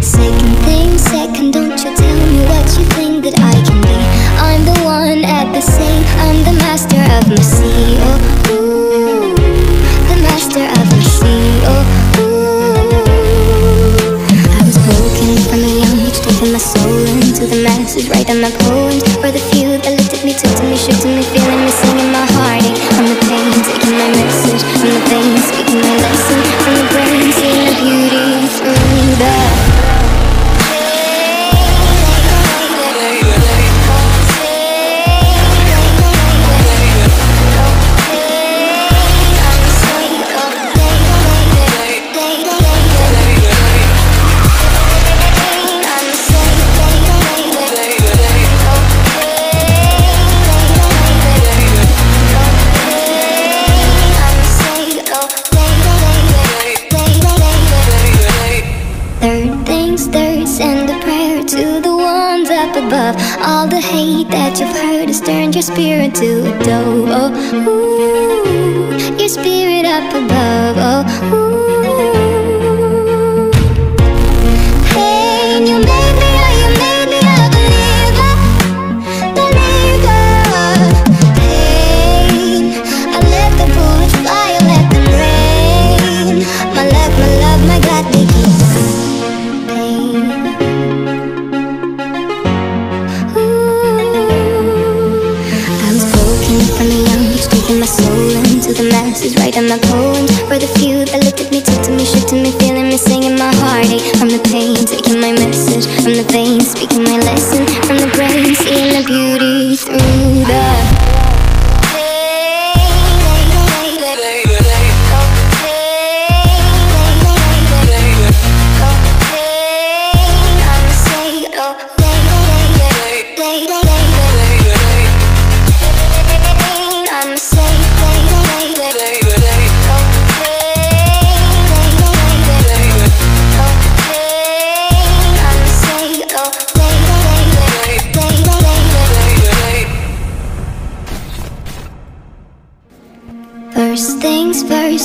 Second thing, second, don't you tell me what you think that I can be. I'm the one at the same, I'm the master of my sea. Oh, ooh, the master of my sea. Oh, my soul into the masses, writing my poems for the few that looked at me, took to me, shook to me, feeling me, singing my heartache. From the pain, taking my message, from the pain, speaking my lesson, from the brain, seeing the beauty through the all the hate that you've heard has turned your spirit to a dove. Oh, ooh, your spirit up above. Oh, ooh. Hey, and you made me, oh, you made me a believer, Pain, I let the bullets fly, I let them rain. My love, my God, they keep pain. My soul into the masses, writing my poems for the few that looked at me, took to me, shook to me, feeling me, singing my heartache. From the pain, taking my message, from the veins, speaking my lesson, from the brain, seeing the beauty through the first,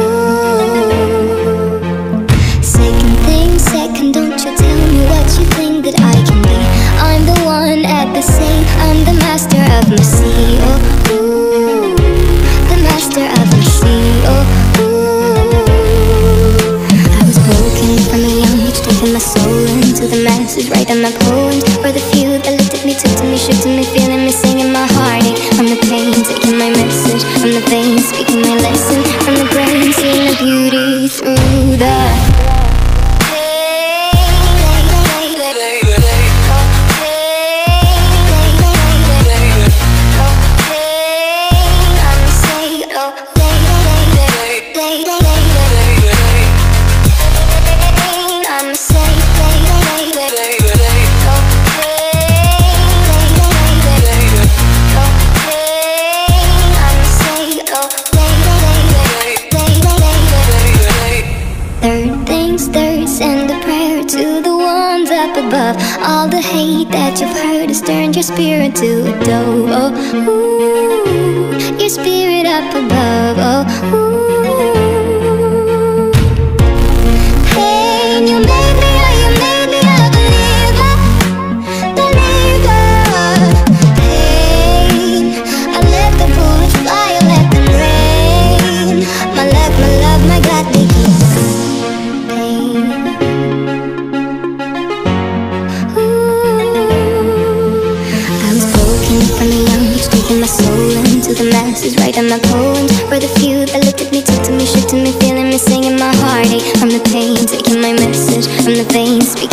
ooh. Second thing, second, don't you tell me what you think that I can be. I'm the one at the same, I'm the master of my sea. Oh, ooh, the master of my sea. Oh, ooh. Taking my soul into the masses, writing my poems for the few that looked at me, took to me, shook to me, feeling me, singing my heartache. From the pain, taking my message, from the veins, speaking my lesson, from the brain, seeing the beauty through the above. All the hate that you've heard has turned your spirit to a dove. Oh, ooh, your spirit up above. Oh, ooh. Hey, and you made me, oh, you made me a believer, Pain, I let the bullets fly, I let them rain. My love, my God, they keep pain. My soul into the masses, writing my poems for the few that looked at me, took to me, shook to me, feeling me, singing my heartache. From the pain, taking my message, from the veins, speaking